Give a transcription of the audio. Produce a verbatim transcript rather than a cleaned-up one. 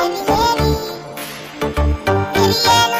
Hari, Hari, Hari.